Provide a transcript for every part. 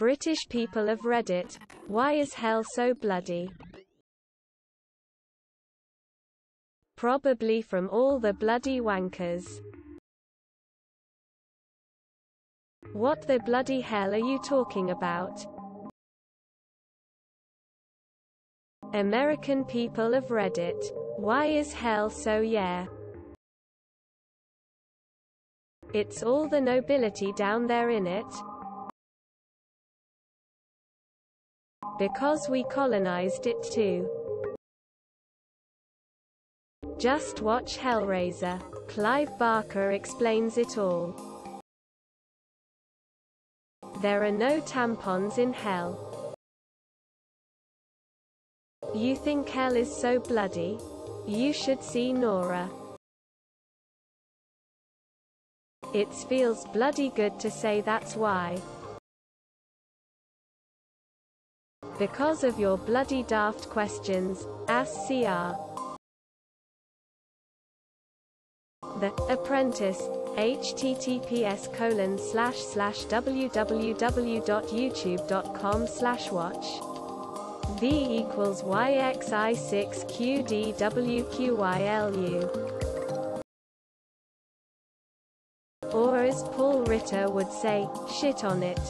British people of Reddit, why is hell so bloody? Probably from all the bloody wankers. What the bloody hell are you talking about? American people of Reddit, why is hell so yeah? It's all the nobility down there in it. Because we colonized it too. Just watch Hellraiser. Clive Barker explains it all. There are no tampons in hell. You think hell is so bloody? You should see Nora. It feels bloody good to say that's why. Because of your bloody daft questions, ass CR. The Apprentice, https://www.youtube.com/watch. V=YXI6QDWQYLU. Or as Paul Ritter would say, shit on it.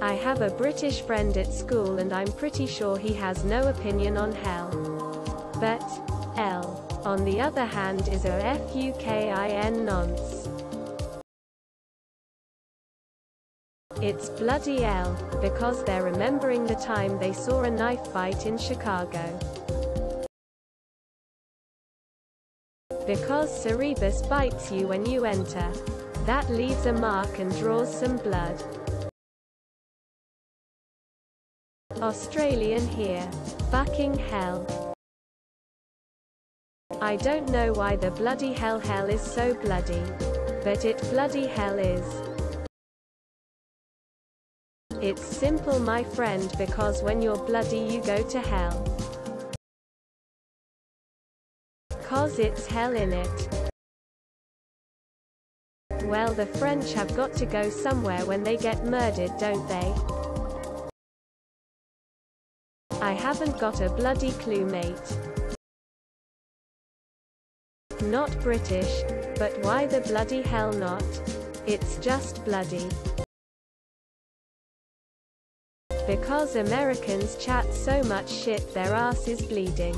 I have a British friend at school and I'm pretty sure he has no opinion on hell. But L, on the other hand, is a fucking nonce. It's bloody L, because they're remembering the time they saw a knife fight in Chicago. Because Cerebus bites you when you enter. That leaves a mark and draws some blood. Australian here. Fucking hell. I don't know why the bloody hell is so bloody. But it bloody hell is. It's simple, my friend, because when you're bloody you go to hell. 'Cause it's hell in it. Well, the French have got to go somewhere when they get murdered, don't they? I haven't got a bloody clue, mate. Not British, but why the bloody hell not? It's just bloody. Because Americans chat so much shit their ass is bleeding.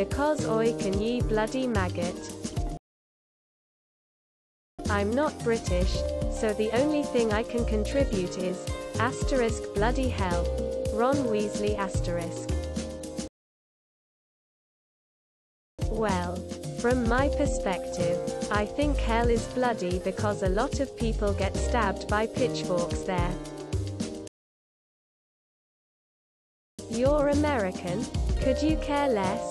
Because oi can ye bloody maggot. I'm not British, so the only thing I can contribute is *, bloody hell. Ron Weasley *. Well, from my perspective, I think hell is bloody because a lot of people get stabbed by pitchforks there. You're American? Could you care less?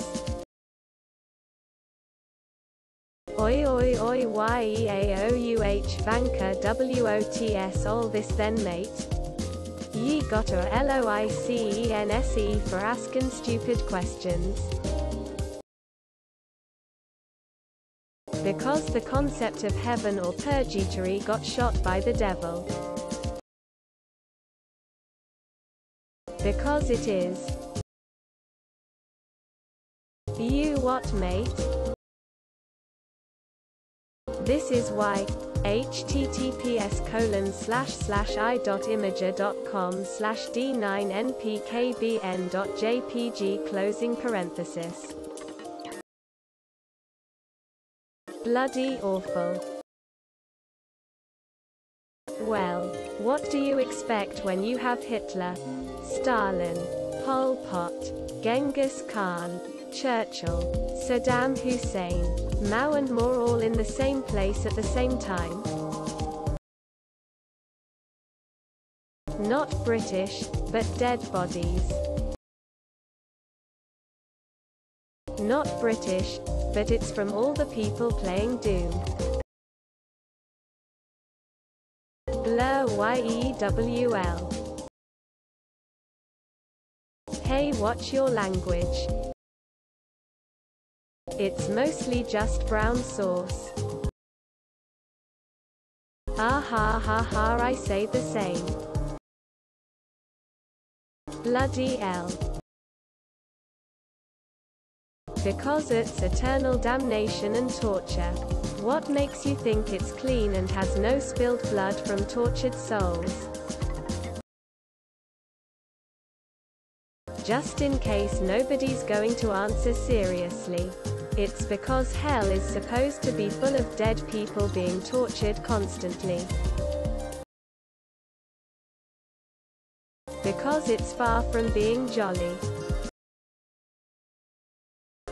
Oi oi oi yeauh vanker wots all this then, mate. Ye got a LOICENSE for asking stupid questions. Because the concept of heaven or purgatory got shot by the devil. Because it is. You what, mate? This is why. https://i.imager.com/d9npkbn.jpg Bloody awful. Well, what do you expect when you have Hitler, Stalin, Pol Pot, Genghis Khan, Churchill, Saddam Hussein, Mao and more all in the same place at the same time? Not British, but dead bodies. Not British, but it's from all the people playing Doom. Blur YEWL. Hey, watch your language. It's mostly just brown sauce. Ah ha ha ha, I say the same. Bloody hell. Because it's eternal damnation and torture. What makes you think it's clean and has no spilled blood from tortured souls? Just in case nobody's going to answer seriously. It's because hell is supposed to be full of dead people being tortured constantly. Because it's far from being jolly.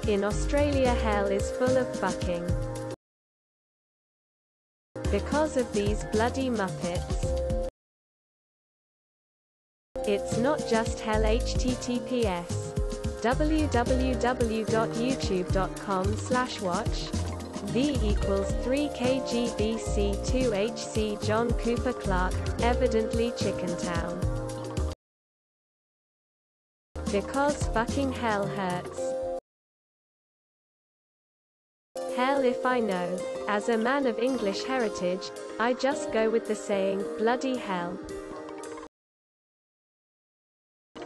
In Australia, hell is full of fucking. Because of these bloody muppets. It's not just hell. HTTPS www.youtube.com/watch/v=3kgbc2hc John Cooper Clark, evidently Chicken Town. Because fucking hell hurts. Hell if I know. As a man of English heritage, I just go with the saying, bloody hell.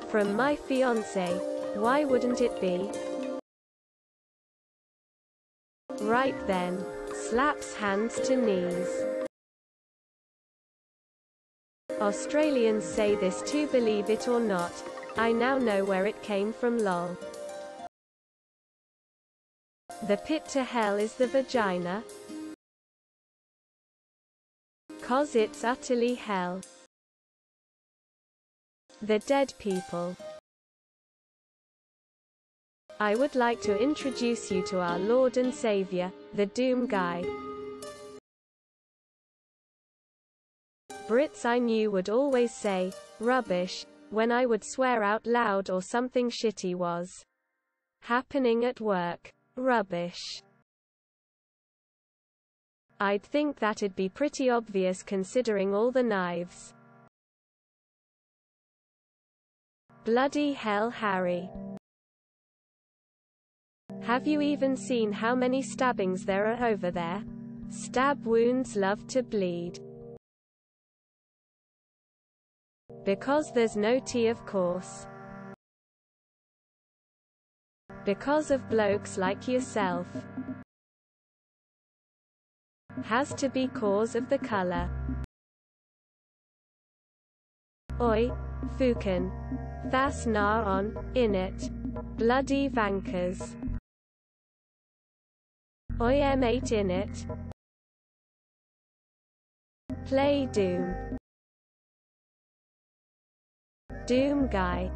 From my fiancé, why wouldn't it be? Right then, slaps hands to knees. Australians say this too, believe it or not. I now know where it came from, lol. The pit to hell is the vagina. 'Cause it's utterly hell. The dead people. I would like to introduce you to our Lord and Savior, the Doom Guy. Brits I knew would always say, rubbish, when I would swear out loud or something shitty was happening at work. Rubbish. I'd think that'd be pretty obvious considering all the knives. Bloody hell, Harry. Have you even seen how many stabbings there are over there? Stab wounds love to bleed. Because there's no tea, of course. Because of blokes like yourself. Has to be cause of the color. Oi, fucking. That's nah on, innit? Bloody vankers. Oi M8 innit? Play Doom. Doom Guy.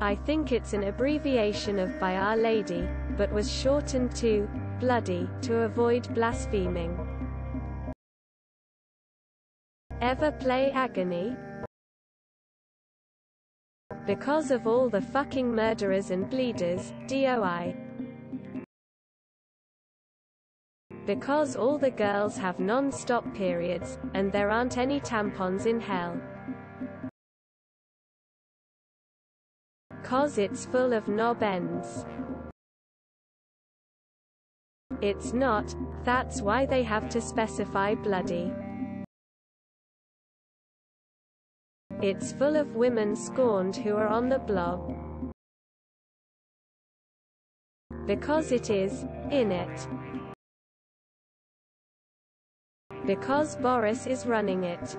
I think it's an abbreviation of By Our Lady, but was shortened to bloody to avoid blaspheming. Ever play Agony? Because of all the fucking murderers and bleeders, DOI. Because all the girls have non-stop periods, and there aren't any tampons in hell. 'Cause it's full of knob ends. It's not, that's why they have to specify bloody. It's full of women scorned who are on the blob. Because it is, innit? Because Boris is running it.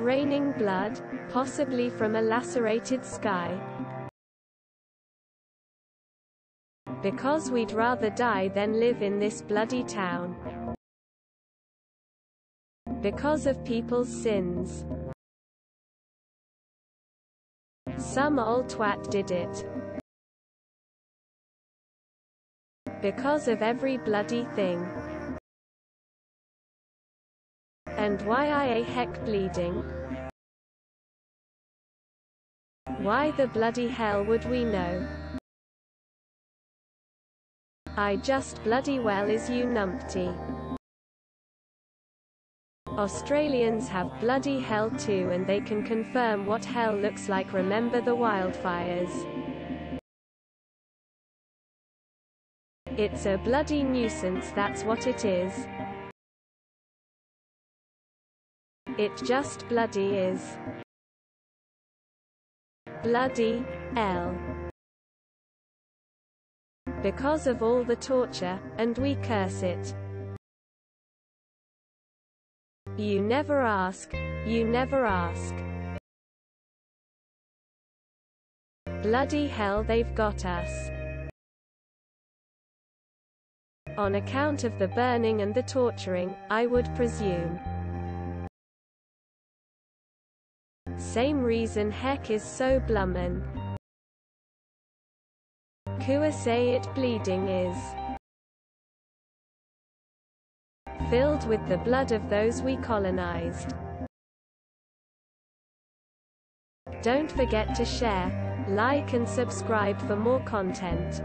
Raining blood, possibly from a lacerated sky. Because we'd rather die than live in this bloody town. Because of people's sins. Some old twat did it. Because of every bloody thing. And why I heck bleeding? Why the bloody hell would we know? I just bloody well is you numpty. Australians have bloody hell too, and they can confirm what hell looks like. Remember the wildfires. It's a bloody nuisance, that's what it is. It just bloody is. Bloody hell. Because of all the torture, and we curse it. You never ask, you never ask. Bloody hell, they've got us. On account of the burning and the torturing, I would presume. Same reason heck is so blummin'. Cua say it bleeding is filled with the blood of those we colonized. Don't forget to share, like and subscribe for more content.